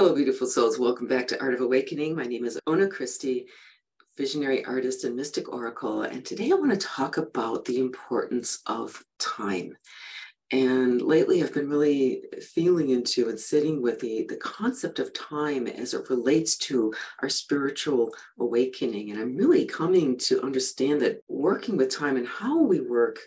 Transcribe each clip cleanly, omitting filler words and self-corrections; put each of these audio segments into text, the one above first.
Hello, beautiful souls. Welcome back to Art of Awakening. My name is Ona Christie, visionary artist and mystic oracle. And today I want to talk about the importance of time. And lately I've been really feeling into and sitting with the concept of time as it relates to our spiritual awakening. And I'm really coming to understand that working with time and how we work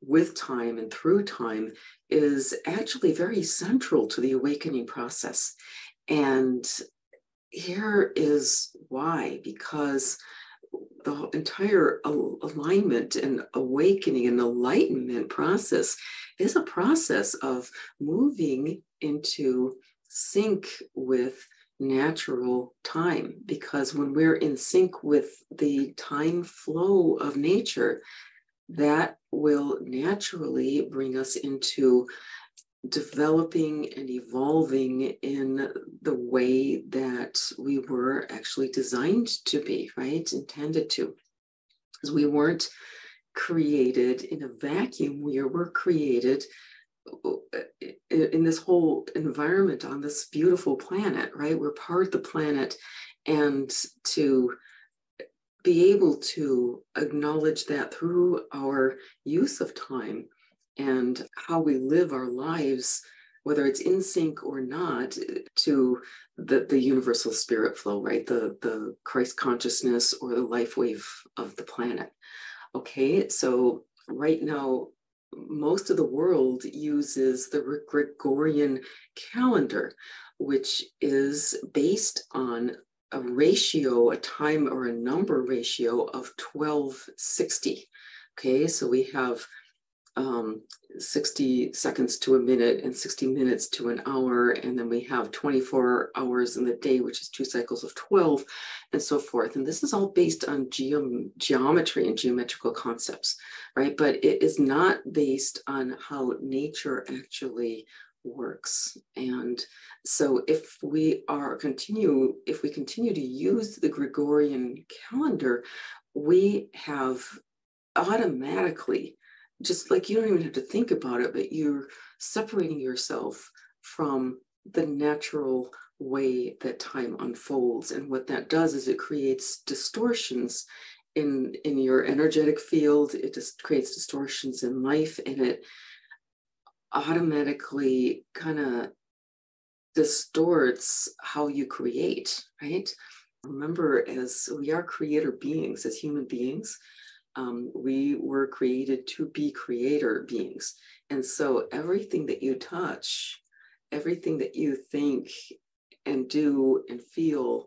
with time and through time is actually very central to the awakening process. And here is why, because the entire alignment and awakening and enlightenment process is a process of moving into sync with natural time, because when we're in sync with the time flow of nature, that will naturally bring us into developing and evolving in the way that we were actually designed to be, right? Intended to. Because we weren't created in a vacuum. We were created in this whole environment on this beautiful planet, right? We're part of the planet. And to be able to acknowledge that through our use of time, and how we live our lives, whether it's in sync or not, to the universal spirit flow, right? The Christ consciousness or the life wave of the planet. Okay, so right now, most of the world uses the Gregorian calendar, which is based on a ratio, a time or a number ratio of 1260. Okay, so we have 60 seconds to a minute and 60 minutes to an hour. And then we have 24 hours in the day, which is 2 cycles of 12 and so forth. And this is all based on geometry and geometrical concepts, right? But it is not based on how nature actually works. And so if we continue to use the Gregorian calendar, we have automatically, just like you don't even have to think about it, but you're separating yourself from the natural way that time unfolds. And what that does is it creates distortions in your energetic field. It just creates distortions in life, and it automatically kind of distorts how you create, right? Remember, as we are creator beings, as human beings, we were created to be creator beings. And so everything that you touch, everything that you think and do and feel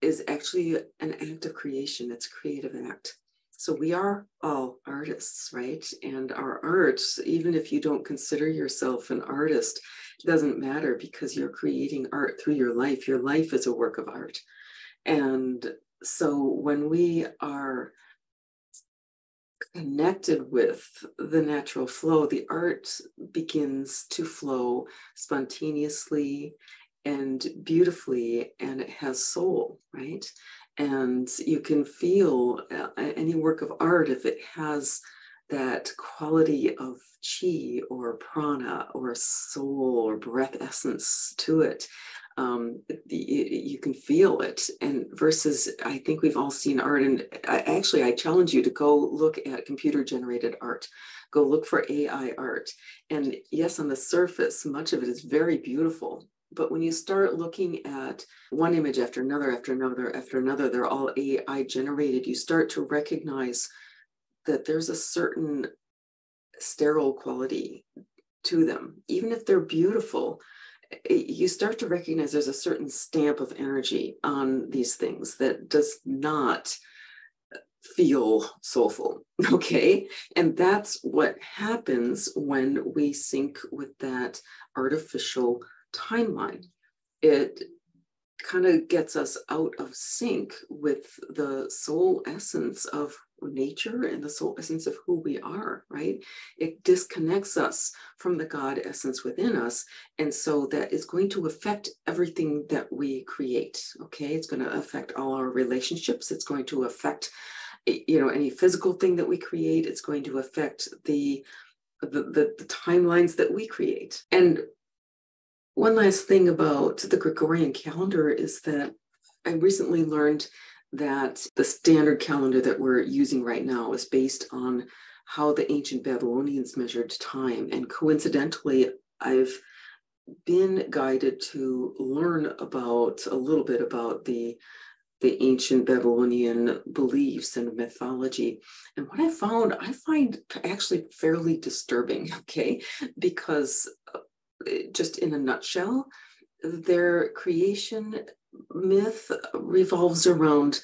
is actually an act of creation. It's a creative act. So we are all artists, right? And our art, even if you don't consider yourself an artist, it doesn't matter, because you're creating art through your life. Your life is a work of art. And so when we are connected with the natural flow, the art begins to flow spontaneously and beautifully, and it has soul, right? And you can feel any work of art, if it has that quality of chi or prana or soul or breath essence to it, you can feel it. And versus, I think we've all seen art, and I challenge you to go look at computer generated art, go look for AI art. And yes, on the surface, much of it is very beautiful. But when you start looking at one image after another, after another, after another, they're all AI generated, you start to recognize that there's a certain sterile quality to them. Even if they're beautiful, you start to recognize there's a certain stamp of energy on these things that does not feel soulful, okay? And that's what happens when we sync with that artificial timeline. It kind of gets us out of sync with the soul essence of nature and the soul essence of who we are, right? It disconnects us from the God essence within us. And so that is going to affect everything that we create, okay? It's going to affect all our relationships. It's going to affect, you know, any physical thing that we create. It's going to affect the timelines that we create. And One last thing about the Gregorian calendar is that I recently learned that the standard calendar that we're using right now is based on how the ancient Babylonians measured time. And coincidentally, I've been guided to learn about a little bit about the ancient Babylonian beliefs and mythology. And what I find actually fairly disturbing, okay? Because just in a nutshell, their creation myth revolves around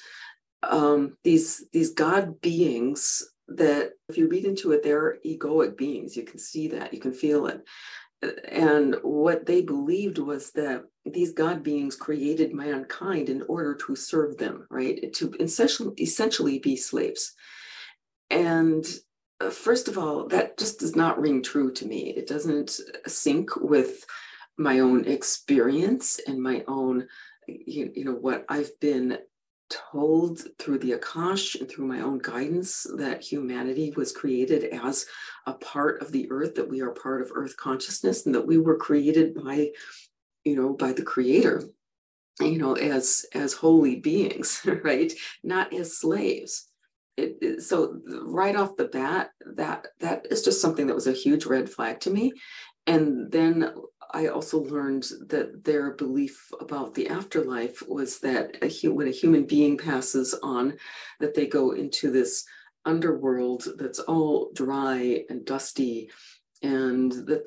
these god beings that, if you read into it, they're egoic beings. You can see that, you can feel it. And what they believed was that these god beings created mankind in order to serve them, right? To essentially be slaves. And first of all, that just does not ring true to me. It doesn't sync with my own experience and my own, you know, what I've been told through the Akash and through my own guidance, that humanity was created as a part of the earth, that we are part of earth consciousness, and that we were created by, you know, by the creator, you know, as holy beings, right? Not as slaves. So right off the bat, that is just something that was a huge red flag to me. And then I also learned that their belief about the afterlife was that when a human being passes on, that they go into this underworld that's all dry and dusty, and that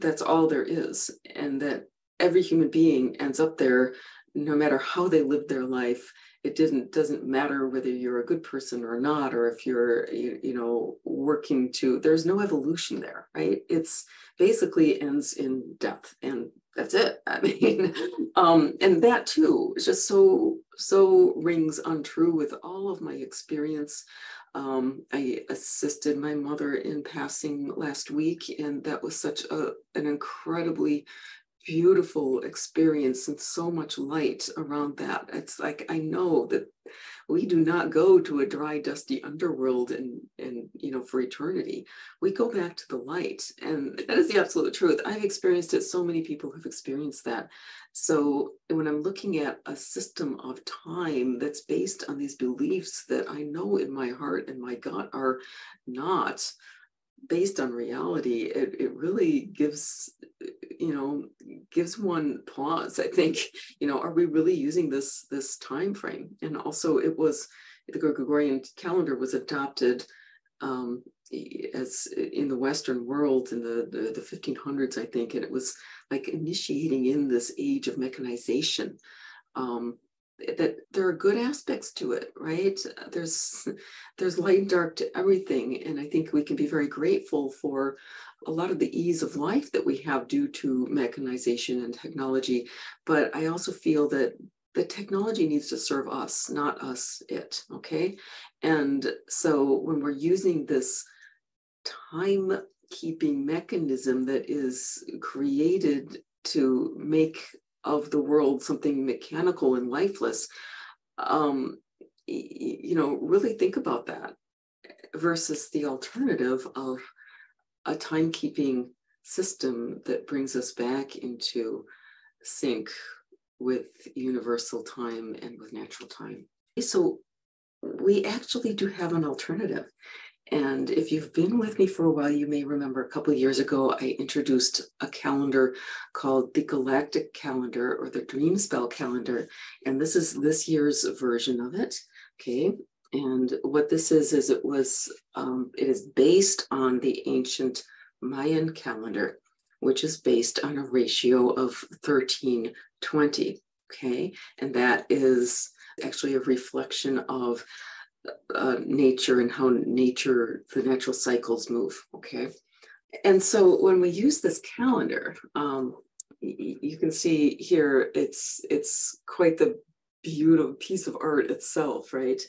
that's all there is, and that every human being ends up there, no matter how they lived their life. It doesn't matter whether you're a good person or not, or if you're, you know, working to, there's no evolution there, right? It's basically ends in death, and that's it. I mean, and that too is just so rings untrue with all of my experience. I assisted my mother in passing last week, and that was such an incredibly beautiful experience, and so much light around that. It's like, I know that we do not go to a dry, dusty underworld and you know, for eternity. We go back to the light, and that is the absolute truth. I've experienced it. So many people have experienced that. So when I'm looking at a system of time that's based on these beliefs that I know in my heart and my gut are not based on reality, it really gives one pause. I think, you know, are we really using this time frame? And also, it was, the Gregorian calendar was adopted as in the Western world in the 1500s, I think, and it was like initiating in this age of mechanization. That there are good aspects to it, right? There's light and dark to everything. And I think we can be very grateful for a lot of the ease of life that we have due to mechanization and technology. But I also feel that the technology needs to serve us, not us it, okay? And so when we're using this timekeeping mechanism that is created to make of the world something mechanical and lifeless, you know, really think about that versus the alternative of a timekeeping system that brings us back into sync with universal time and with natural time. So we actually do have an alternative. And if you've been with me for a while, you may remember a couple of years ago, I introduced a calendar called the Galactic Calendar, or the Dream Spell Calendar. And this is this year's version of it. Okay. And what this is it is based on the ancient Mayan calendar, which is based on a ratio of 13:20. Okay. And that is actually a reflection of nature and how the natural cycles move. Okay. And so when we use this calendar, you can see here, it's quite the beautiful piece of art itself, right?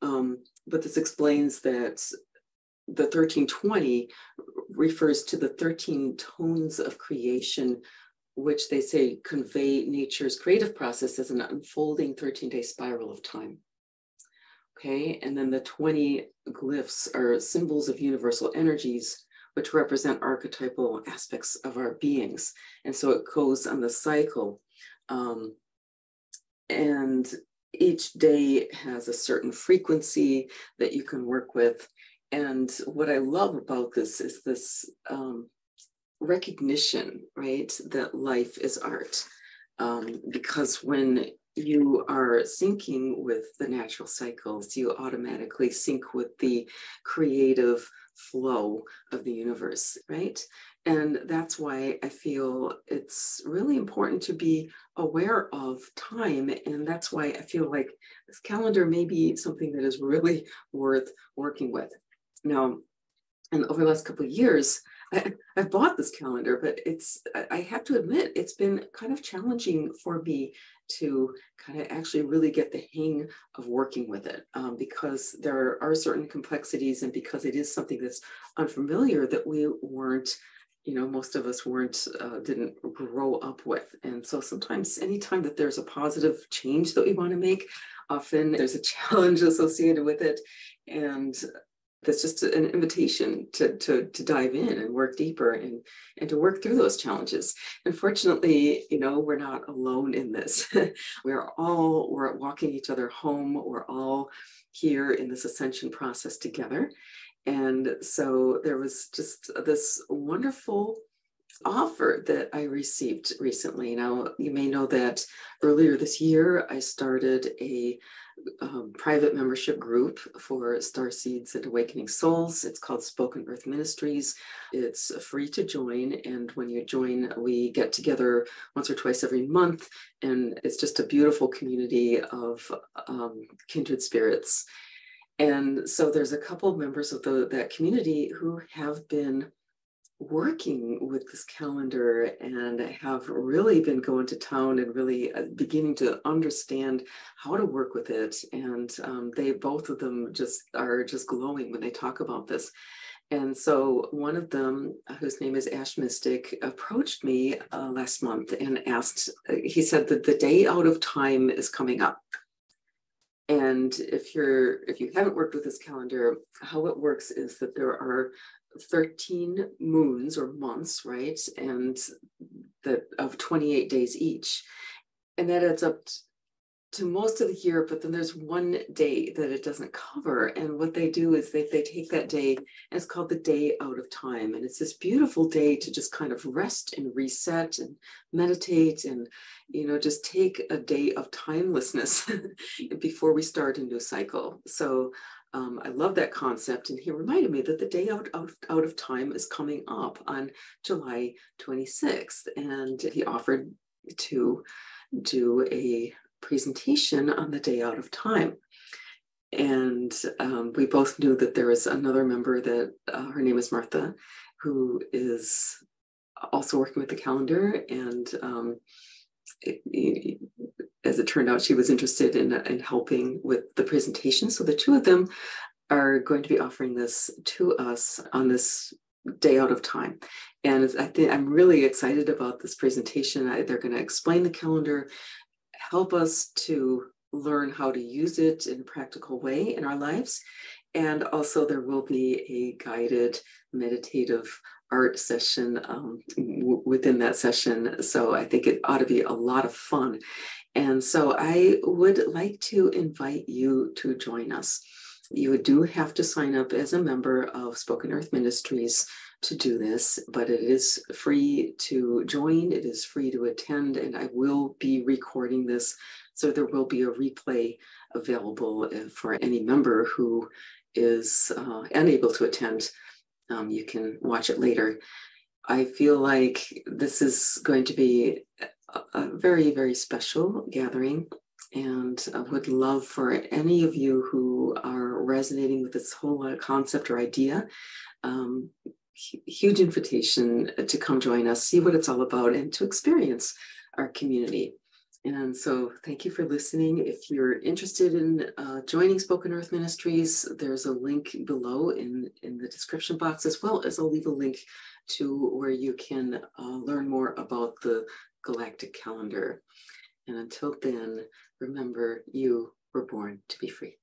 But this explains that the 13:20 refers to the 13 tones of creation, which they say convey nature's creative process as an unfolding 13-day spiral of time. Okay, and then the 20 glyphs are symbols of universal energies, which represent archetypal aspects of our beings. And so it goes on the cycle. And each day has a certain frequency that you can work with. And what I love about this is this recognition, right, that life is art. Because when you are syncing with the natural cycles, you automatically sync with the creative flow of the universe, right? And that's why I feel it's really important to be aware of time. And that's why I feel like this calendar may be something that is really worth working with. Now, and over the last couple of years, I bought this calendar, but I have to admit, it's been kind of challenging for me to kind of actually really get the hang of working with it, because there are certain complexities, and because it is something that's unfamiliar that we weren't, you know, most of us didn't grow up with. And so sometimes anytime that there's a positive change that we want to make, often there's a challenge associated with it. And that's just an invitation to dive in and work deeper and to work through those challenges. And fortunately, you know, we're not alone in this. We're walking each other home. We're all here in this ascension process together. And so there was just this wonderful offer that I received recently. Now, you may know that earlier this year, I started a private membership group for Starseeds and Awakening Souls. It's called Spoken Earth Ministries. It's free to join. And when you join, we get together once or twice every month. And it's just a beautiful community of kindred spirits. And so there's a couple of members of that community who have been working with this calendar and have really been going to town and really beginning to understand how to work with it. And they, both of them, are just glowing when they talk about this. And so one of them, whose name is Ash Mystic, approached me last month and asked, he said that the Day Out of Time is coming up. And if you haven't worked with this calendar, how it works is that there are 13 moons or months, right? And of 28 days each. And that adds up to most of the year, but then there's one day that it doesn't cover. And what they do is they take that day, and it's called the Day Out of Time. And it's this beautiful day to just kind of rest and reset and meditate and, you know, just take a day of timelessness before we start a new cycle. So I love that concept. And he reminded me that the Day Out of Time is coming up on July 26th. And he offered to do a presentation on the Day Out of Time. And we both knew that there was another member that her name is Martha, who is also working with the calendar. And as it turned out, she was interested in helping with the presentation. So the two of them are going to be offering this to us on this Day Out of Time. And I think I'm really excited about this presentation. They're going to explain the calendar, help us to learn how to use it in a practical way in our lives. And also there will be a guided meditative art session within that session. So I think it ought to be a lot of fun. And so I would like to invite you to join us. You do have to sign up as a member of Spoken Earth Ministries to do this, but it is free to join. It is free to attend, and I will be recording this. So there will be a replay available for any member who is unable to attend. You can watch it later. I feel like this is going to be a very, very special gathering. And I would love for any of you who are resonating with this whole concept or idea, huge invitation to come join us, see what it's all about, and to experience our community. And so thank you for listening. If you're interested in joining Spoken Earth Ministries, there's a link below in the description box, as well as I'll leave a link to where you can learn more about the Galactic Calendar. And until then, remember, you were born to be free.